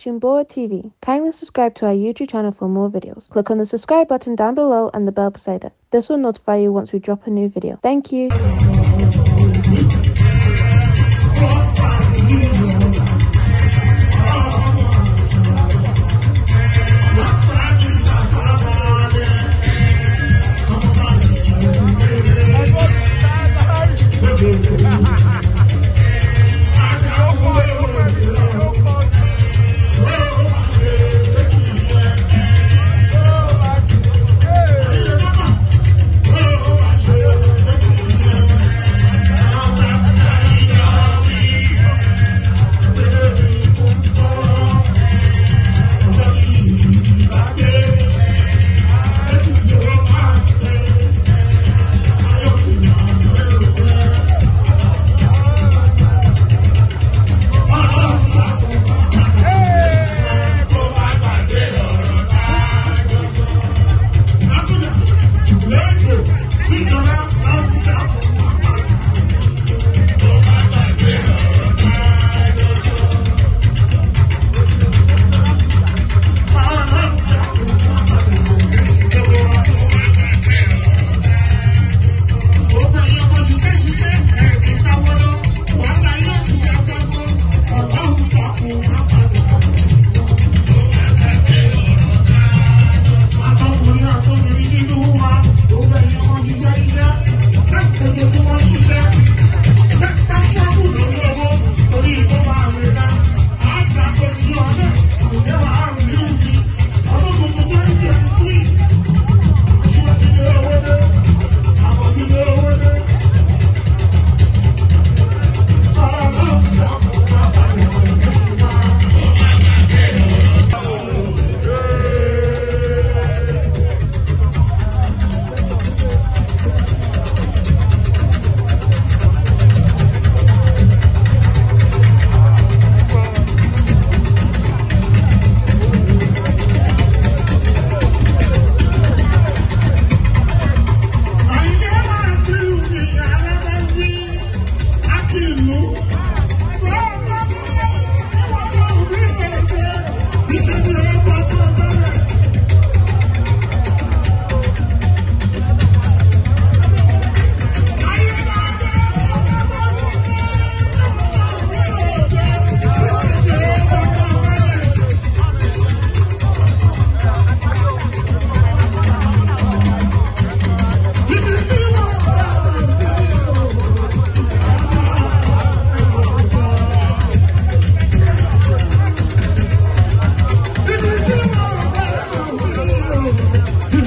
watching Gboah TV. Kindly subscribe to our YouTube channel for more videos. Click on the subscribe button down below and the bell beside it. This will notify you once we drop a new video. Thank you.